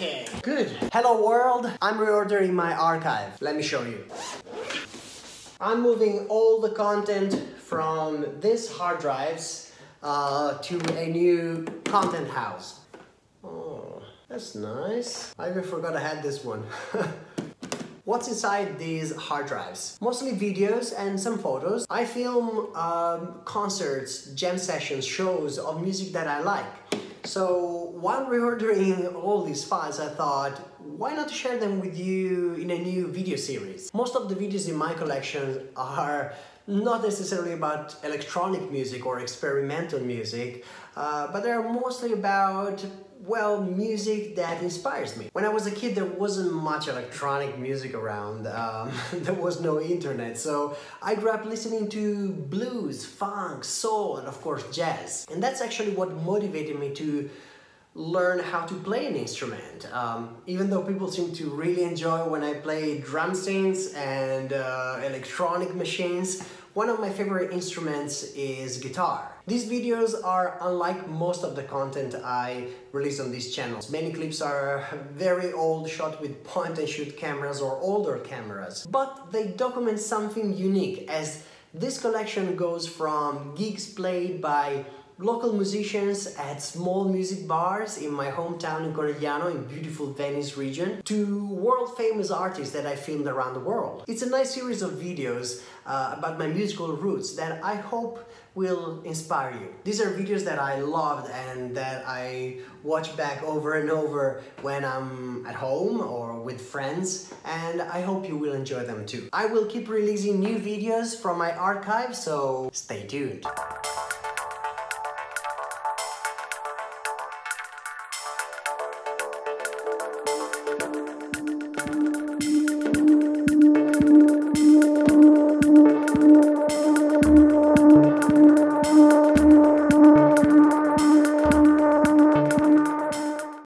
Okay, good. Hello world, I'm reordering my archive. Let me show you. I'm moving all the content from this hard drives to a new content house. Oh, that's nice. I even forgot I had this one. What's inside these hard drives? Mostly videos and some photos. I film concerts, jam sessions, shows of music that I like. So while reordering all these files, I thought, why not share them with you in a new video series? Most of the videos in my collection are not necessarily about electronic music or experimental music, but they're mostly about, well, music that inspires me. When I was a kid, there wasn't much electronic music around. There was no internet, so I grew up listening to blues, funk, soul, and of course jazz. And that's actually what motivated me to learn how to play an instrument. Even though people seem to really enjoy when I play drum scenes and electronic machines, one of my favorite instruments is guitar. These videos are unlike most of the content I release on these channels. Many clips are very old, shot with point-and-shoot cameras or older cameras, but they document something unique, as this collection goes from gigs played by local musicians at small music bars in my hometown in Conegliano, in beautiful Venice region, to world-famous artists that I filmed around the world. It's a nice series of videos about my musical roots that I hope will inspire you. These are videos that I loved and that I watch back over and over when I'm at home or with friends, and I hope you will enjoy them too. I will keep releasing new videos from my archive, so stay tuned.